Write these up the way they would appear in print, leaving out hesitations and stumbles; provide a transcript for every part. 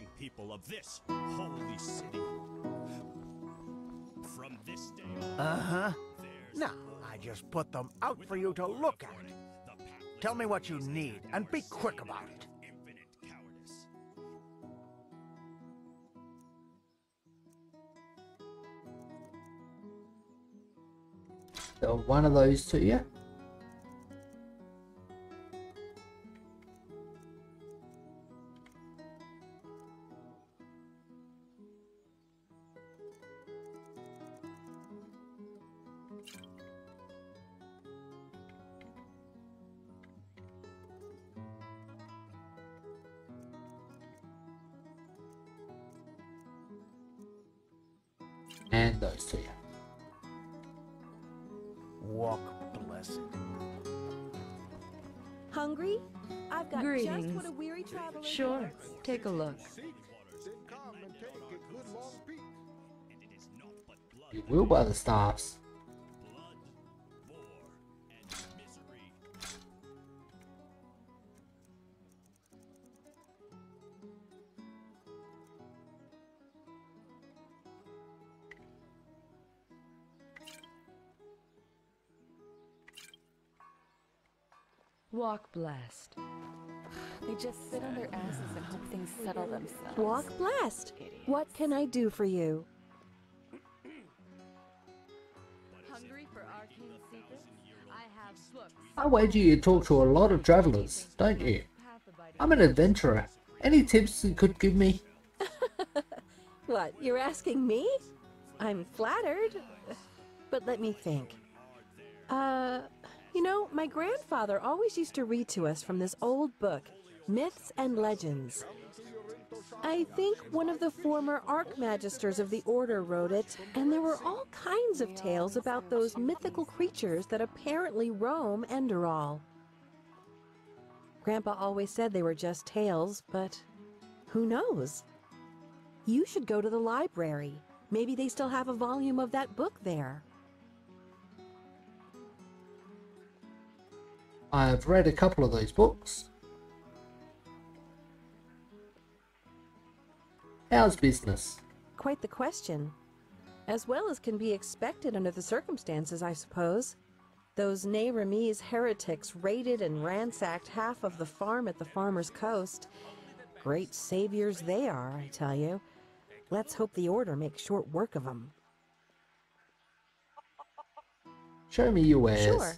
fighting people of this holy city. From this day on, Nah, I just put them out for you to look at. Tell me what you need, and be quick about it. Infinite cowardice. So one of those two, yeah? Take a look. You will by the stops. Walk blast. They just sit on their asses and hope things settle themselves. Walk blast! Idiots. What can I do for you? Hungry for arcane secrets? I have books. I wager you talk to a lot of travelers, don't you? I'm an adventurer. Any tips you could give me? What, you're asking me? I'm flattered. But let me think. You know, my grandfather always used to read to us from this old book, Myths and Legends. I think one of the former Archmagisters of the Order wrote it, and there were all kinds of tales about those mythical creatures that apparently roam Enderal. Grandpa always said they were just tales, but who knows? You should go to the library. Maybe they still have a volume of that book there. I've read a couple of those books. How's business? Quite the question. As well as can be expected under the circumstances, I suppose. Those Nayramis heretics raided and ransacked half of the farm at the Farmer's Coast. Great saviors they are, I tell you. Let's hope the Order makes short work of them. Show me your wares. Sure.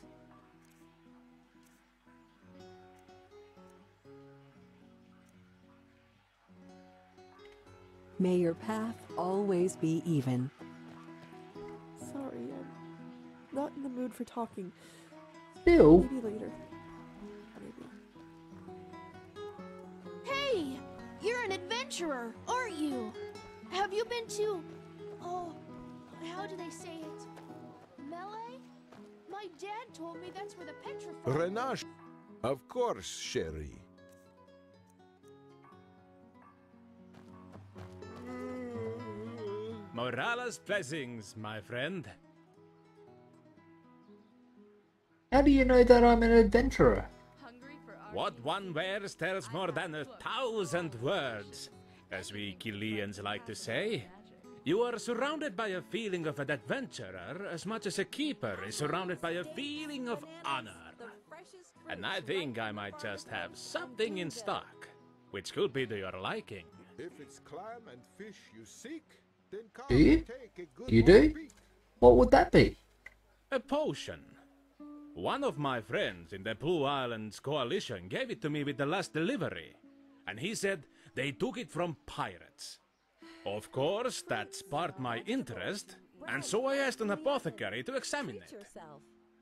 May your path always be even. Sorry, I'm not in the mood for talking. Still. Maybe later. Maybe. Hey! You're an adventurer, aren't you? Have you been to... Oh, how do they say it? Melee? My dad told me that's where the petrified... Renash! Of course, Sherry. Morala's blessings, my friend. How do you know that I'm an adventurer? What one wears tells more than 1,000 words. As we Kileans like to say, you are surrounded by a feeling of an adventurer as much as a keeper is surrounded by a feeling of honor. And I think I might just have something in stock, which could be to your liking. If it's clam and fish you seek, do you? You do? What would that be? A potion. One of my friends in the Blue Islands Coalition gave it to me with the last delivery. And he said they took it from pirates. Of course, that sparked my interest, and so I asked an apothecary to examine it.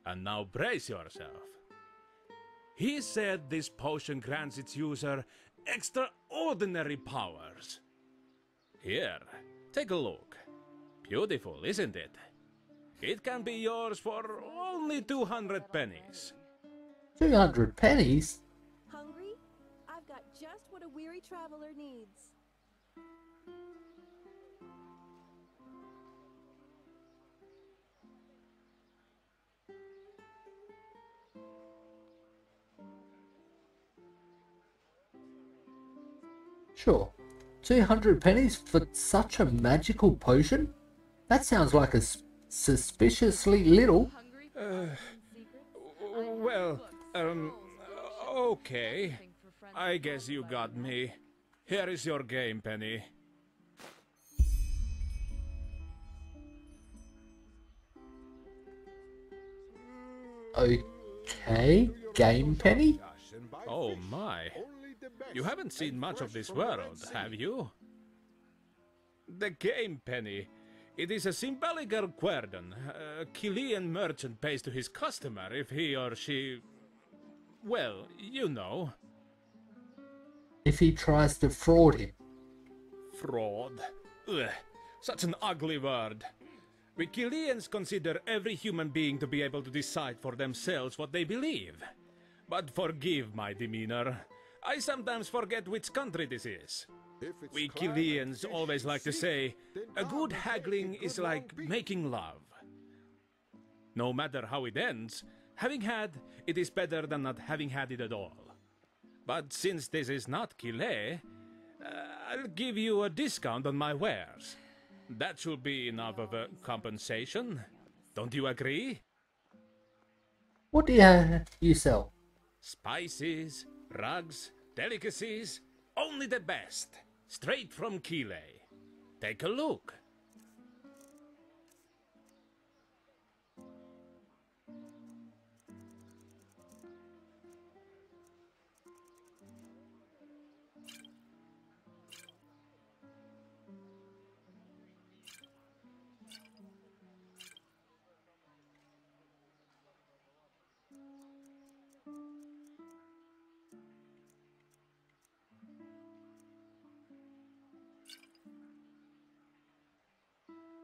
And now brace yourself. He said this potion grants its user extraordinary powers. Here. Take a look. Beautiful, isn't it? It can be yours for only 200 pennies. 200 pennies? Hungry? I've got just what a weary traveler needs. Sure. 200 pennies for such a magical potion? That sounds like a suspiciously little. Okay. I guess you got me. Here is your game, Penny. Okay, game, Penny? Oh my. You haven't seen much of this world, have you? The game, Penny. It is a symbolic querdon. A Kilean merchant pays to his customer if he or she... well, you know. If he tries to fraud him. Fraud? Ugh, such an ugly word. We Kileans consider every human being to be able to decide for themselves what they believe. But forgive my demeanor. I sometimes forget which country this is. We Kileans always like to say, a good haggling is like making love. No matter how it ends, having had it is better than not having had it at all. But since this is not Kile, I'll give you a discount on my wares. That should be enough of a compensation. Don't you agree? What do you sell? Spices, rugs, delicacies, only the best. Straight from Chile. Take a look.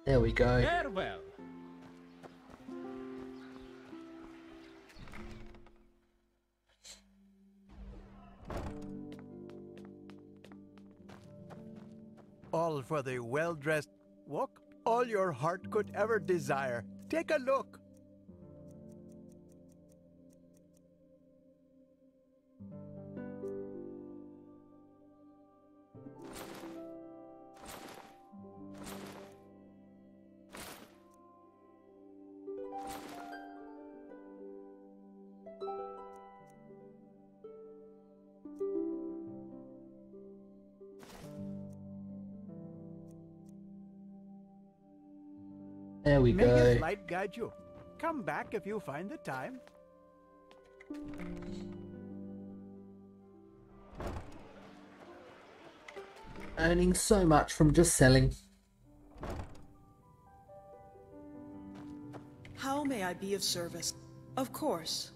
There we go. Farewell. All for the well-dressed walk, all your heart could ever desire. Take a look. There we go. May his light guide you. Come back if you find the time. Earning so much from just selling. How may I be of service? Of course.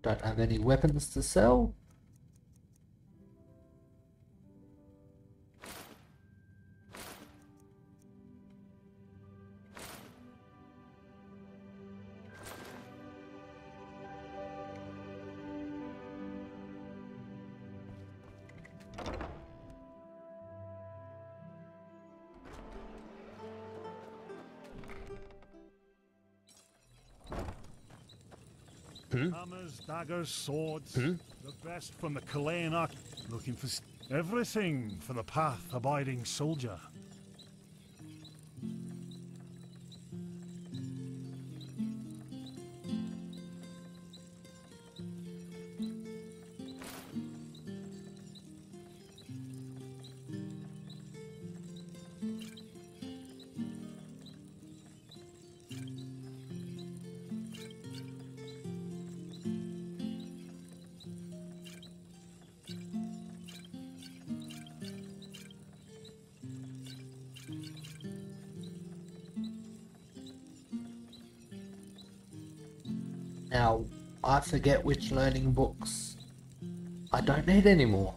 Don't have any weapons to sell. Hammers, daggers, swords, the best from the Kaleyan arc. Looking for everything for the path-abiding soldier. Now, I forget which learning books I don't need anymore.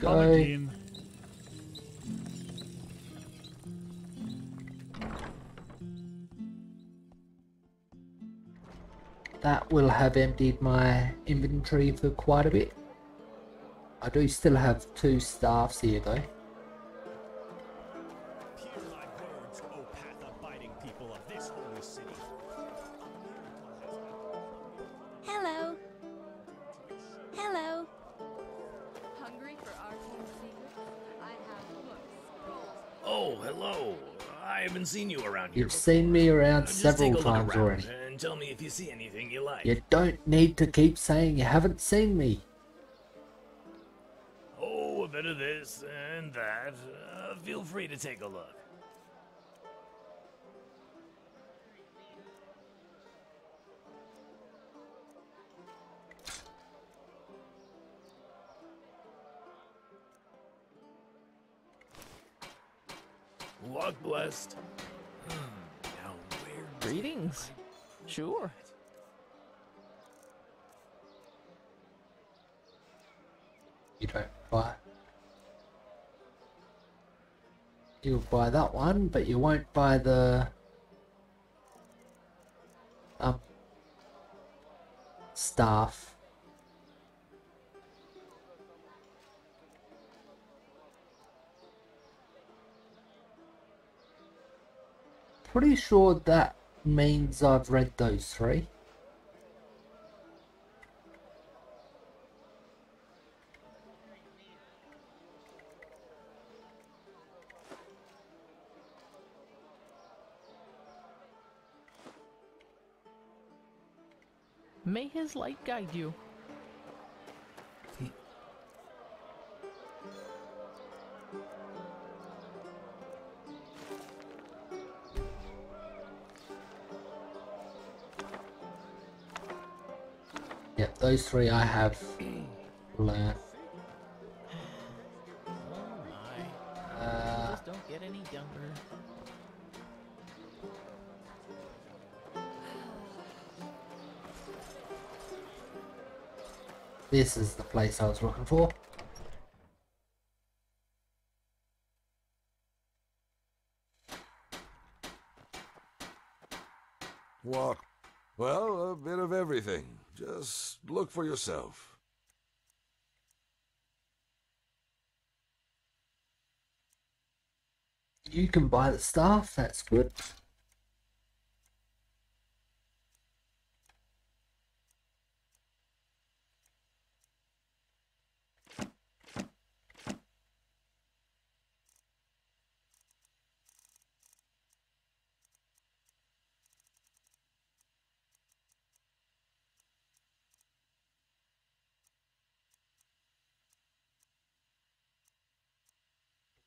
guy. That will have emptied my inventory for quite a bit. I do still have 2 staffs here though. You've seen me around several times already. And tell me if you see anything you like. You don't need to keep saying you haven't seen me. Oh, a bit of this and that. Feel free to take a look. Luck blessed. Greetings. Sure. You don't buy. You'll buy that one, but you won't buy the staff. Pretty sure that means I've read those 3. May his light guide you. Yep, those 3 I have learned. Just don't get any younger. This is the place I was looking for. What? Well, a bit of everything. Just look for yourself. You can buy the staff, that's good.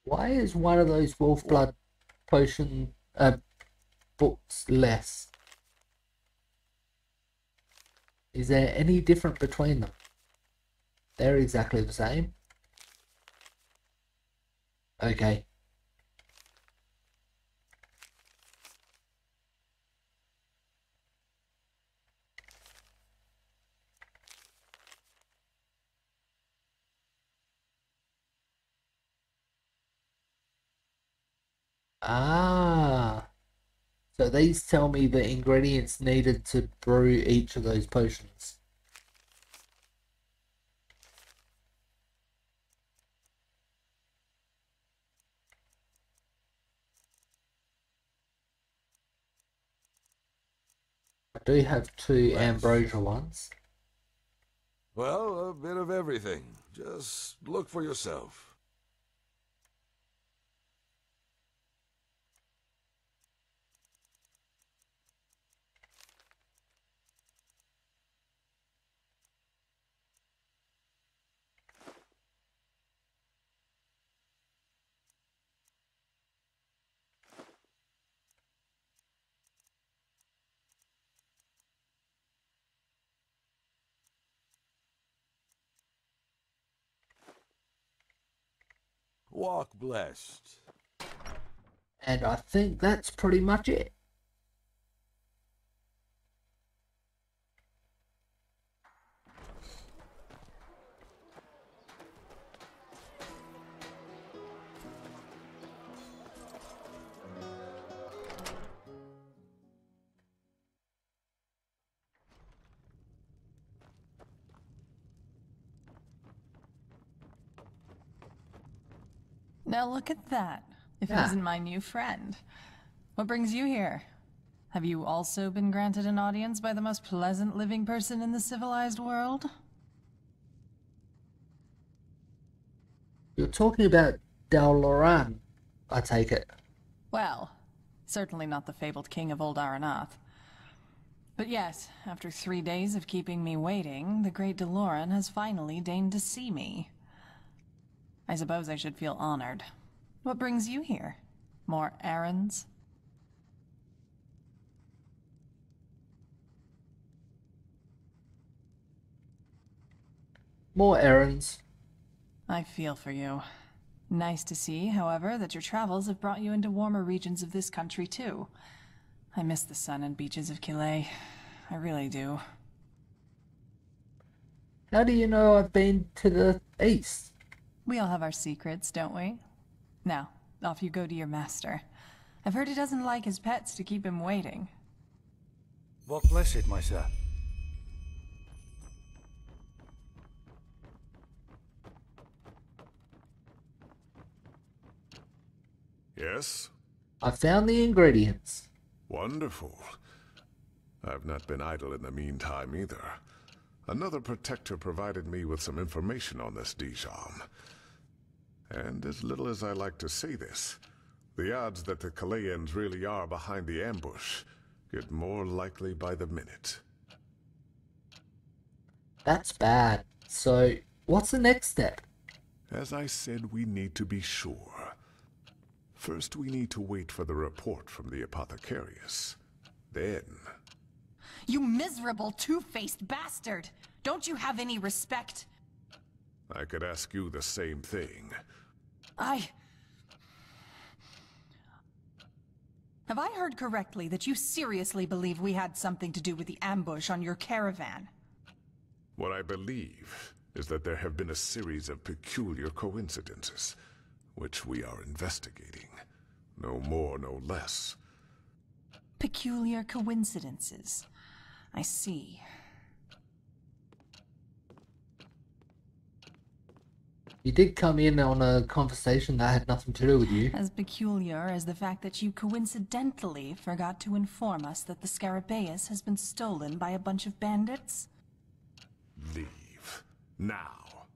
Why is one of those wolf blood potion books less? Is there any difference between them? They're exactly the same. Okay. Ah, so these tell me the ingredients needed to brew each of those potions. I do have 2 ambrosia ones. Well, a bit of everything. Just look for yourself. Walk blessed. And I think that's pretty much it. Now look at that. If it isn't my new friend. What brings you here? Have you also been granted an audience by the most pleasant living person in the civilized world? You're talking about Dalaran, I take it. Well, certainly not the fabled king of old Aranath. But yes, after 3 days of keeping me waiting, the great Dalaran has finally deigned to see me. I suppose I should feel honored. What brings you here? More errands? More errands. I feel for you. Nice to see, however, that your travels have brought you into warmer regions of this country, too. I miss the sun and beaches of Chile. I really do. How do you know I've been to the east? We all have our secrets, don't we? Now, off you go to your master. I've heard he doesn't like his pets to keep him waiting. God bless it, my sir. Yes? I found the ingredients. Wonderful. I've not been idle in the meantime, either. Another protector provided me with some information on this Dijon. And as little as I like to say this, the odds that the Kalayans really are behind the ambush get more likely by the minute. That's bad. So, what's the next step? As I said, we need to be sure. First, we need to wait for the report from the Apothecarius. Then... You miserable, two-faced bastard! Don't you have any respect? I could ask you the same thing. Have I heard correctly that you seriously believe we had something to do with the ambush on your caravan? What I believe is that there have been a series of peculiar coincidences, which we are investigating. No more, no less. Peculiar coincidences. I see. You did come in on a conversation that had nothing to do with you. As peculiar as the fact that you coincidentally forgot to inform us that the Scarabaeus has been stolen by a bunch of bandits? Leave. Now.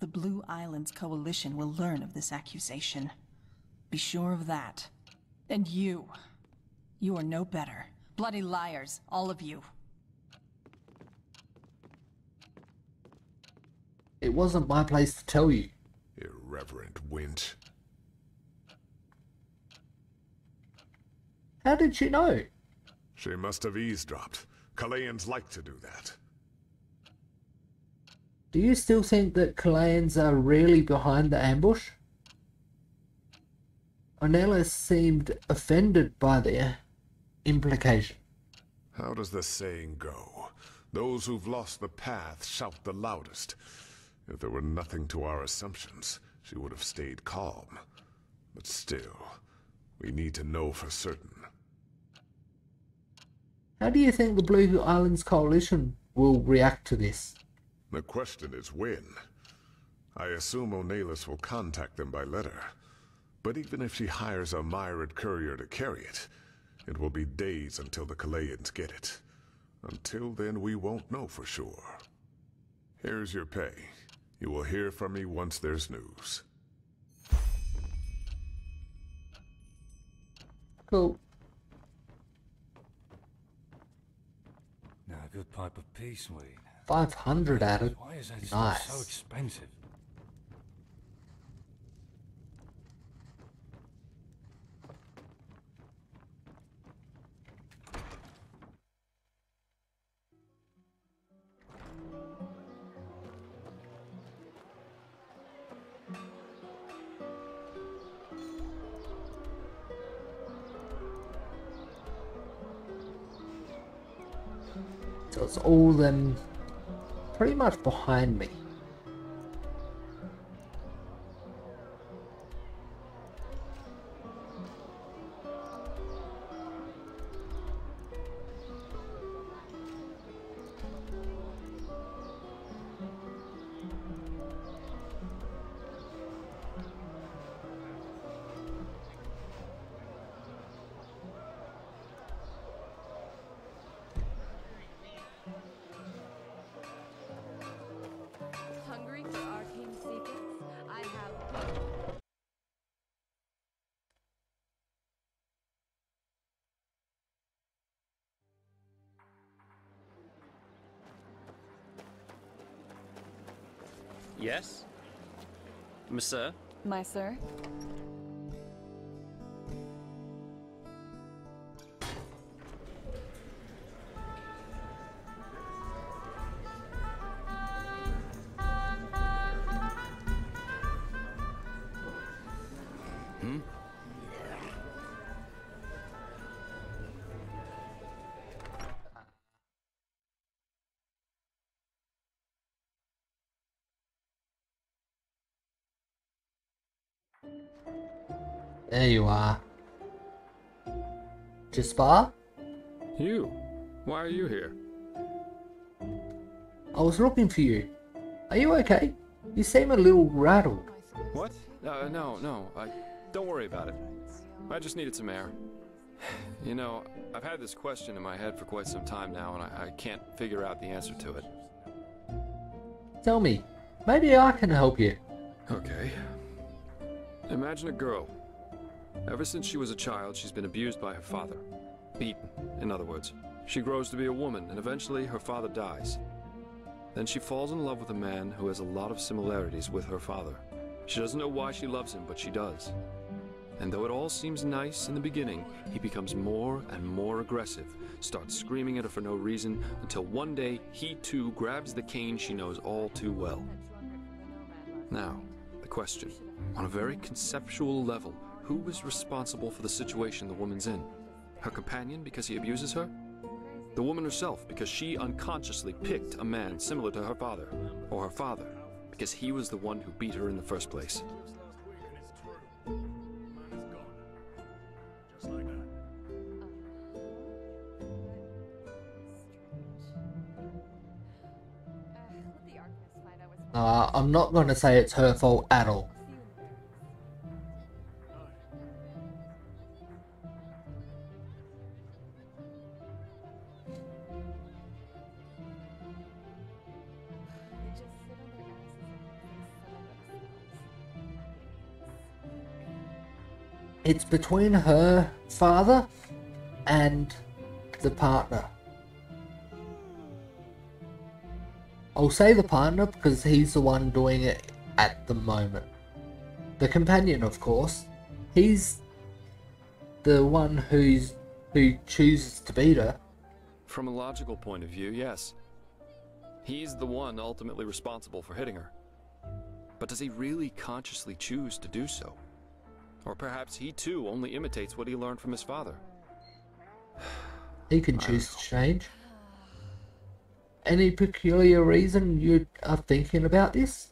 The Blue Islands Coalition will learn of this accusation. Be sure of that. And you. You are no better. Bloody liars, all of you. It wasn't my place to tell you. Irreverent wench. How did she know? She must have eavesdropped. Kalayans like to do that. Do you still think that Kalayans are really behind the ambush? Onela seemed offended by their implication. How does the saying go? Those who've lost the path shout the loudest. If there were nothing to our assumptions, she would have stayed calm. But still, we need to know for certain. How do you think the Blue Islands Coalition will react to this? The question is when. I assume Onelis will contact them by letter. But even if she hires a myriad courier to carry it, it will be days until the Kalayans get it. Until then, we won't know for sure. Here's your pay. You will hear from me once there's news. Cool. Now, a good pipe of peace, we. 500 added. Why is that nice. So expensive? So it's all them. Pretty much behind me. Yes? Monsieur? My sir? There you are. Jasper? You? Why are you here? I was looking for you. Are you okay? You seem a little rattled. What? No. Don't worry about it. I just needed some air. You know, I've had this question in my head for quite some time now, and I can't figure out the answer to it. Tell me. Maybe I can help you. Okay. Imagine a girl. Ever since she was a child, she's been abused by her father. Beaten, in other words. She grows to be a woman, and eventually her father dies. Then she falls in love with a man who has a lot of similarities with her father. She doesn't know why she loves him, but she does. And though it all seems nice in the beginning, he becomes more and more aggressive, starts screaming at her for no reason, until one day he too grabs the cane she knows all too well. Now, the question. On a very conceptual level, who is responsible for the situation the woman's in? Her companion, because he abuses her? The woman herself, because she unconsciously picked a man similar to her father? Or her father, because he was the one who beat her in the first place? I'm not going to say it's her fault at all. It's between her father and the partner. I'll say the partner because he's the one doing it at the moment. The companion, of course. He's the one who chooses to beat her. From a logical point of view, yes. He's the one ultimately responsible for hitting her. But does he really consciously choose to do so? Or perhaps he too only imitates what he learned from his father. He can choose to change. Any peculiar reason you are thinking about this?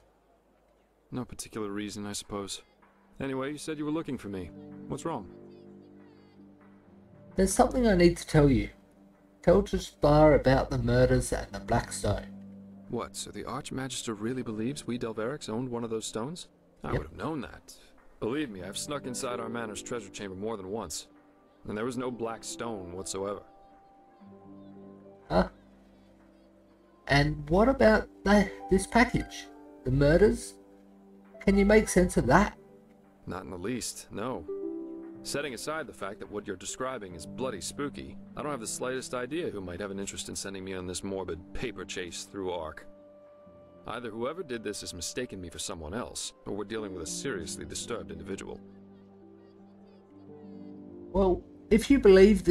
No particular reason, I suppose. Anyway, you said you were looking for me. What's wrong? There's something I need to tell you. Tell Jasper about the murders and the Blackstone. What, so the Archmagister really believes we Delverics owned one of those stones? Yep. I would have known that. Believe me, I've snuck inside our manor's treasure chamber more than once, and there was no black stone whatsoever. Huh? And what about this package? The murders? Can you make sense of that? Not in the least, no. Setting aside the fact that what you're describing is bloody spooky, I don't have the slightest idea who might have an interest in sending me on this morbid paper chase through Ark. Either whoever did this has mistaken me for someone else, or we're dealing with a seriously disturbed individual. Well, if you believe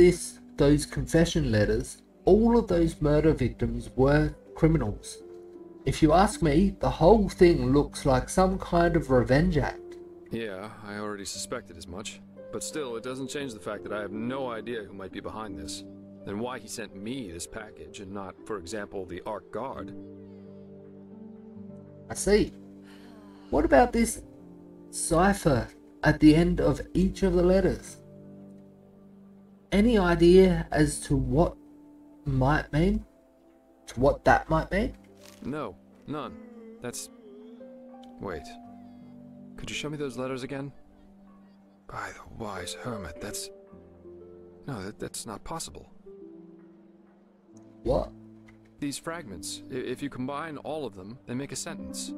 those confession letters, all of those murder victims were criminals. If you ask me, the whole thing looks like some kind of revenge act. Yeah, I already suspected as much. But still, it doesn't change the fact that I have no idea who might be behind this, and why he sent me this package and not, for example, the Ark Guard. I see. What about this cipher at the end of each of the letters? Any idea as to what might mean? To what that might mean? No, none. That's... Wait. Could you show me those letters again? By the wise hermit, that's... No, that's not possible. What? These fragments, if you combine all of them, they make a sentence.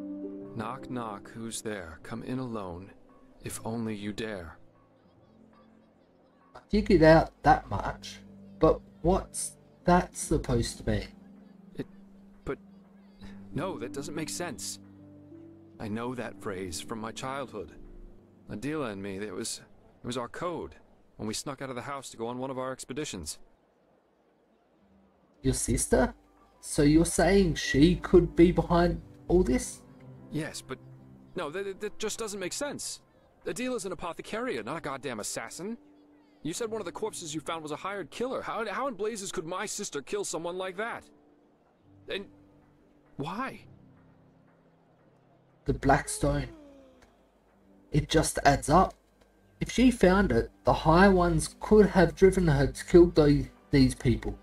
Knock, knock, who's there? Come in alone, if only you dare. I figured out that much, but what's that supposed to be? But no, that doesn't make sense. I know that phrase from my childhood. Adela and me, it was our code when we snuck out of the house to go on one of our expeditions. Your sister? So you're saying she could be behind all this? Yes, but no, that just doesn't make sense. Adela's an apothecary, not a goddamn assassin. You said one of the corpses you found was a hired killer. How in blazes could my sister kill someone like that? And why? The Blackstone. It just adds up. If she found it, the High Ones could have driven her to kill these people,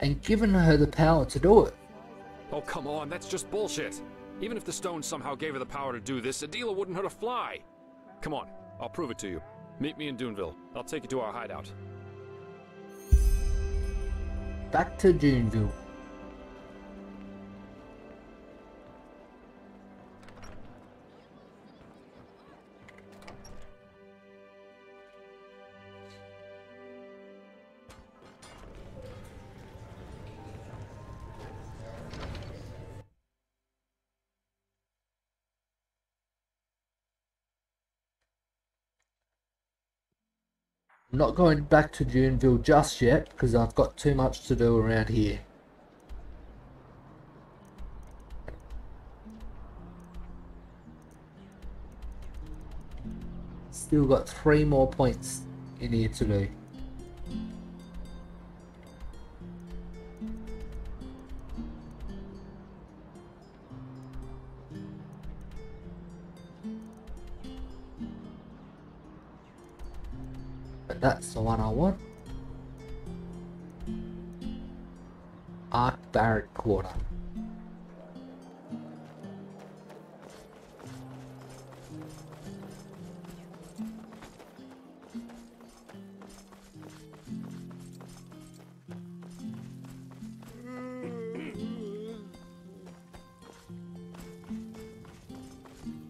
and given her the power to do it. Oh, come on, that's just bullshit. Even if the stone somehow gave her the power to do this, Adela wouldn't hurt a fly. Come on, I'll prove it to you. Meet me in Duneville. I'll take you to our hideout. Back to Duneville. I'm not going back to Duneville just yet, because I've got too much to do around here. Still got 3 more points in here to do. That's the one I want. Arc Barrack Quarter.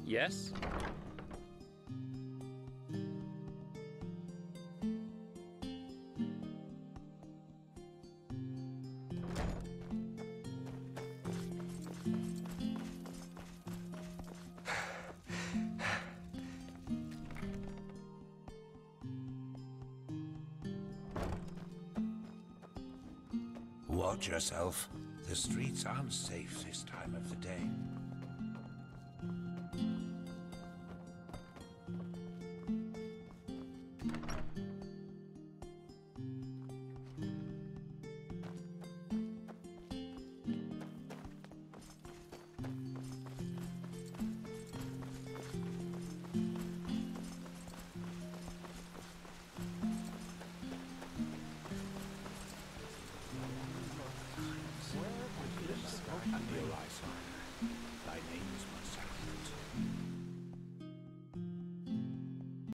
Yes? Watch yourself. The streets aren't safe this time of the day. And realize